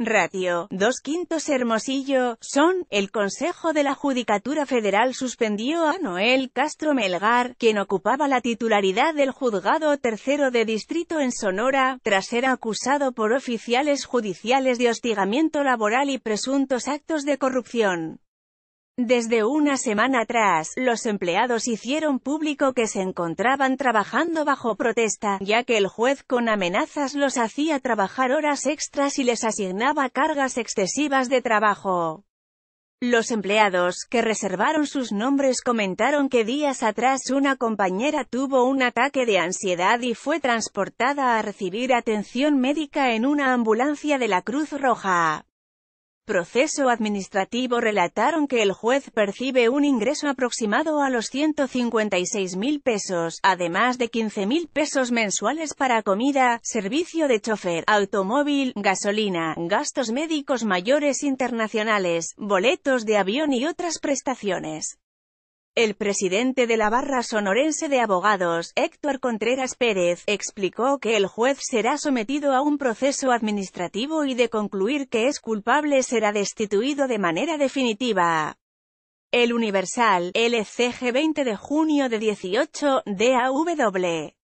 Ratio 2/5 Hermosillo, Son. El Consejo de la Judicatura Federal suspendió a Noel Castro Melgar, quien ocupaba la titularidad del Juzgado Tercero de Distrito en Sonora, tras ser acusado por oficiales judiciales de hostigamiento laboral y presuntos actos de corrupción. Desde una semana atrás, los empleados hicieron público que se encontraban trabajando bajo protesta, ya que el juez con amenazas los hacía trabajar horas extras y les asignaba cargas excesivas de trabajo. Los empleados, que reservaron sus nombres, comentaron que días atrás una compañera tuvo un ataque de ansiedad y fue transportada a recibir atención médica en una ambulancia de la Cruz Roja. Proceso administrativo. Relataron que el juez percibe un ingreso aproximado a los 156.000 pesos, además de 15.000 pesos mensuales para comida, servicio de chofer, automóvil, gasolina, gastos médicos mayores internacionales, boletos de avión y otras prestaciones. El presidente de la Barra Sonorense de Abogados, Héctor Contreras Pérez, explicó que el juez será sometido a un proceso administrativo y, de concluir que es culpable, será destituido de manera definitiva. El Universal, LCG 20 de junio de 18, DAW.